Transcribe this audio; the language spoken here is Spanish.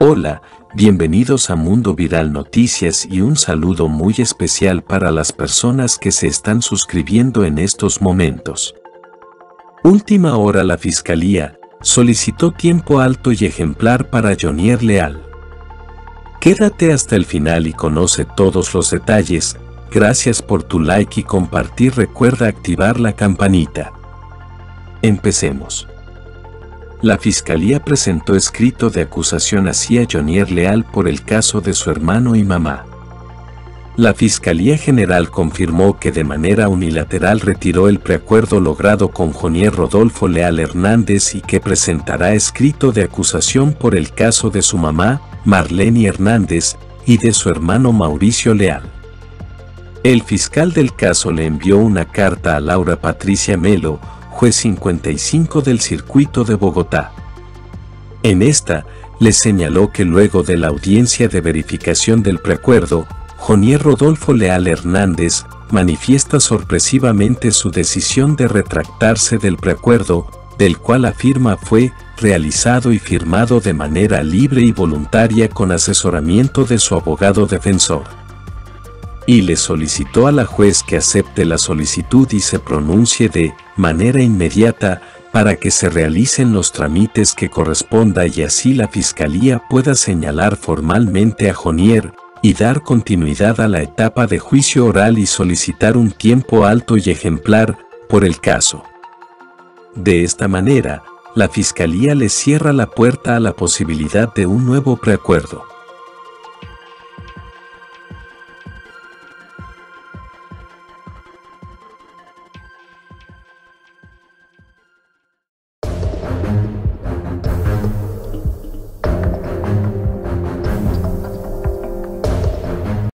Hola, bienvenidos a Mundo Viral Noticias y un saludo muy especial para las personas que se están suscribiendo en estos momentos. Última hora: la Fiscalía solicitó tiempo alto y ejemplar para Jhonier Leal. Quédate hasta el final y conoce todos los detalles. Gracias por tu like y compartir. Recuerda activar la campanita. Empecemos. La Fiscalía presentó escrito de acusación hacia Jhonier Leal por el caso de su hermano y mamá. La Fiscalía General confirmó que de manera unilateral retiró el preacuerdo logrado con Jhonier Rodolfo Leal Hernández y que presentará escrito de acusación por el caso de su mamá, Marlene Hernández, y de su hermano Mauricio Leal. El fiscal del caso le envió una carta a Laura Patricia Melo, juez 55 del circuito de Bogotá. En esta, les señaló que luego de la audiencia de verificación del preacuerdo, Jhonier Rodolfo Leal Hernández manifiesta sorpresivamente su decisión de retractarse del preacuerdo, del cual afirma fue realizado y firmado de manera libre y voluntaria con asesoramiento de su abogado defensor. Y le solicitó a la juez que acepte la solicitud y se pronuncie de manera inmediata para que se realicen los trámites que corresponda y así la Fiscalía pueda señalar formalmente a Jhonier y dar continuidad a la etapa de juicio oral y solicitar un tiempo alto y ejemplar por el caso. De esta manera, la Fiscalía le cierra la puerta a la posibilidad de un nuevo preacuerdo.